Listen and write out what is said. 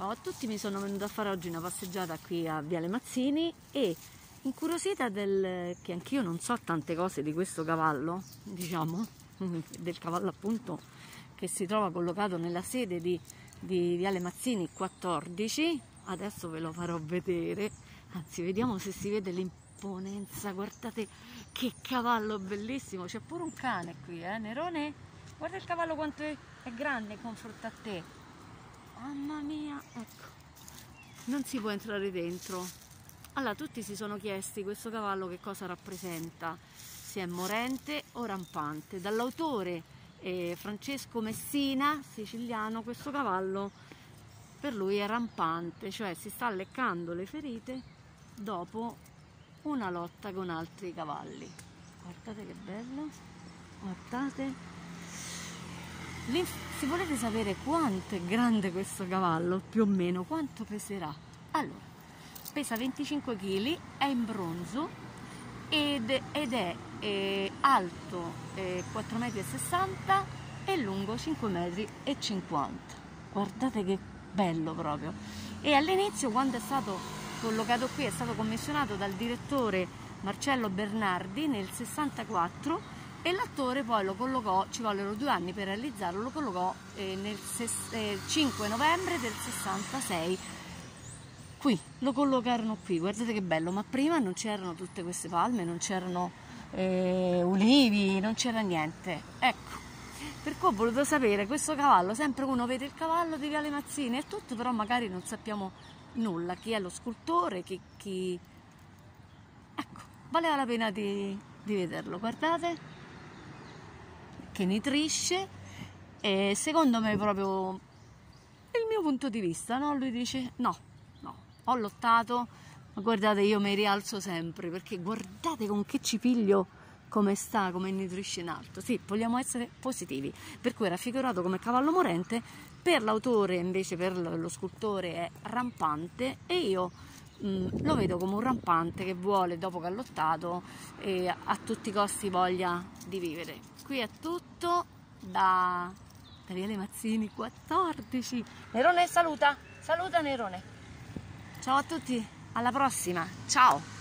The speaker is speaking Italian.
Ciao a tutti, mi sono venuta a fare oggi una passeggiata qui a Viale Mazzini e incuriosita del che anch'io non so tante cose di questo cavallo, diciamo, del cavallo appunto che si trova collocato nella sede di Viale Mazzini 14. Adesso ve lo farò vedere, anzi vediamo se si vede l'imponenza. Guardate che cavallo bellissimo, c'è pure un cane qui, Nerone, guarda il cavallo quanto è grande in confronto a te. Mamma mia, ecco, non si può entrare dentro. Allora, tutti si sono chiesti questo cavallo che cosa rappresenta, se è morente o rampante. Dall'autore Francesco Messina, siciliano, questo cavallo per lui è rampante, cioè si sta leccando le ferite dopo una lotta con altri cavalli. Guardate che bello, guardate. Se volete sapere quanto è grande questo cavallo, più o meno, quanto peserà? Allora, pesa 25 kg, è in bronzo ed è alto 4,60 m e lungo 5,50 m. Guardate che bello proprio. E all'inizio, quando è stato collocato qui, è stato commissionato dal direttore Marcello Bernardi nel 64 e l'attore poi lo collocò, ci vollero 2 anni per realizzarlo, lo collocò nel 5 novembre del 66. Qui, lo collocarono qui, guardate che bello, ma prima non c'erano tutte queste palme, non c'erano ulivi, non c'era niente. Ecco, per cui ho voluto sapere, questo cavallo, sempre uno vede il cavallo di Viale Mazzini e tutto, però magari non sappiamo nulla, chi è lo scultore, chi... Ecco, valeva la pena di vederlo, guardate, che nitrisce, e secondo me proprio il mio punto di vista, no? Lui dice no. Ho lottato, ma guardate, io mi rialzo sempre, perché guardate con che cipiglio come sta, come nitrisce in alto. Sì, vogliamo essere positivi, per cui è raffigurato come cavallo morente, per l'autore invece, per lo scultore, è rampante e io lo vedo come un rampante che vuole, dopo che ha lottato, a tutti i costi voglia di vivere. Qui è tutto da Viale Mazzini 14. Nerone saluta, saluta Nerone. Ciao a tutti, alla prossima, ciao!